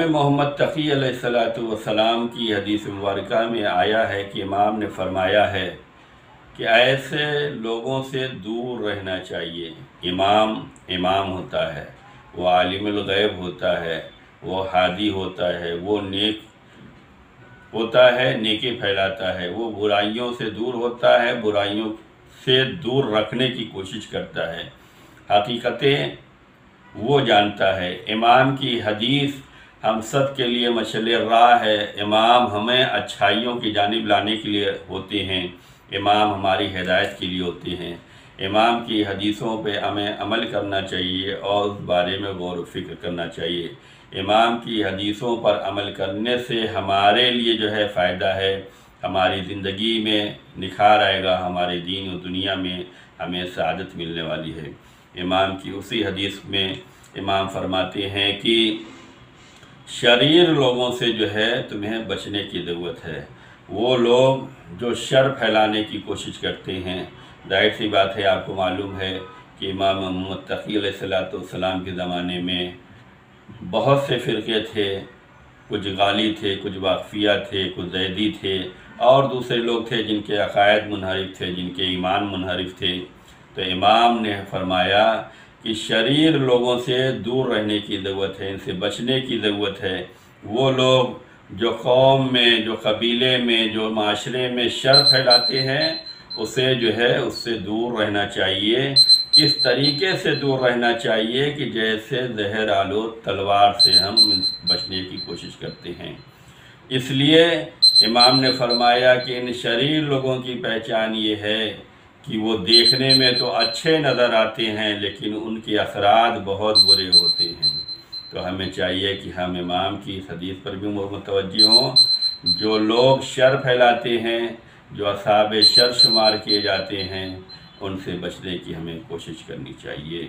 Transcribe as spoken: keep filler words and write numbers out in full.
इमाम मुहम्मद तक़ी अलैहिस्सलाम की हदीस मुबारका में आया है कि इमाम ने फरमाया है कि ऐसे लोगों से दूर रहना चाहिए। इमाम इमाम होता है, वो आलिमुल गैब होता है, वो हादी होता है, वो नेक होता है, नेकी फैलाता है, वो बुराइयों से दूर होता है, बुराइयों से दूर रखने की कोशिश करता है, हकीकतें वो जानता है। इमाम की हदीस हम सब के लिए मशले राह है। इमाम हमें अच्छाइयों की जानिब लाने के लिए होते हैं, इमाम हमारी हिदायत के लिए होते हैं। इमाम की हदीसों पे हमें अमल करना चाहिए और उस बारे में गौर व फिक्र करना चाहिए। इमाम की हदीसों पर अमल करने से हमारे लिए जो है फ़ायदा है, हमारी ज़िंदगी में निखार आएगा, हमारे दीन और दुनिया में हमें सआदत मिलने वाली है। इमाम की उसी हदीस में इमाम फरमाते हैं कि शरीर लोगों से जो है तुम्हें बचने की ज़रूरत है। वो लोग जो शर फैलाने की कोशिश करते हैं, जाहिर सी बात है आपको मालूम है कि इमाम मुहम्मद तक़ी अलैहिस्सलाम के ज़माने में बहुत से फ़िरक़े थे, कुछ गाली थे, कुछ वाक़फ़िया थे, कुछ ज़ैदी थे और दूसरे लोग थे जिनके अक़ायद मुनहरिफ थे, जिनके ईमान मुनहरिफ थे। तो इमाम ने फरमाया कि शरीर लोगों से दूर रहने की ज़रूरत है, इनसे बचने की ज़रूरत है। वो लोग जो कौम में, जो कबीले में, जो माशरे में शर फैलाते हैं, उसे जो है उससे दूर रहना चाहिए। इस तरीके से दूर रहना चाहिए कि जैसे जहर आलोद तलवार से हम बचने की कोशिश करते हैं। इसलिए इमाम ने फरमाया कि इन शरीर लोगों की पहचान ये है कि वो देखने में तो अच्छे नज़र आते हैं लेकिन उनके असरात बहुत बुरे होते हैं। तो हमें चाहिए कि हम इमाम की इस हदीस पर भी मुतवज्जह हों। जो लोग शर फैलाते हैं, जो असाब शर शुमार किए जाते हैं, उनसे बचने की हमें कोशिश करनी चाहिए।